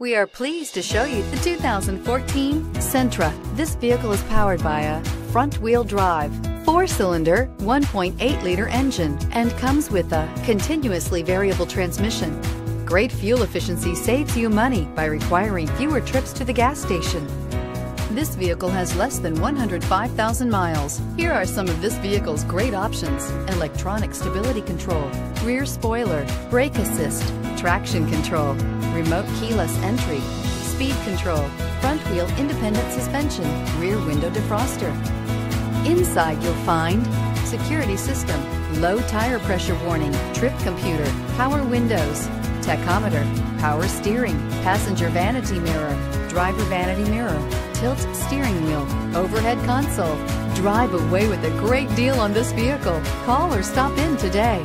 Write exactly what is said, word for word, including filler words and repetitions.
We are pleased to show you the two thousand fourteen Sentra. This vehicle is powered by a front-wheel drive, four-cylinder, one point eight liter engine, and comes with a continuously variable transmission. Great fuel efficiency saves you money by requiring fewer trips to the gas station. This vehicle has less than one hundred five thousand miles. Here are some of this vehicle's great options: electronic stability control, rear spoiler, brake assist, traction control, remote keyless entry, speed control, front wheel independent suspension, rear window defroster. Inside you'll find security system, low tire pressure warning, trip computer, power windows, tachometer, power steering, passenger vanity mirror, driver vanity mirror, tilt steering wheel, overhead console. Drive away with a great deal on this vehicle. Call or stop in today.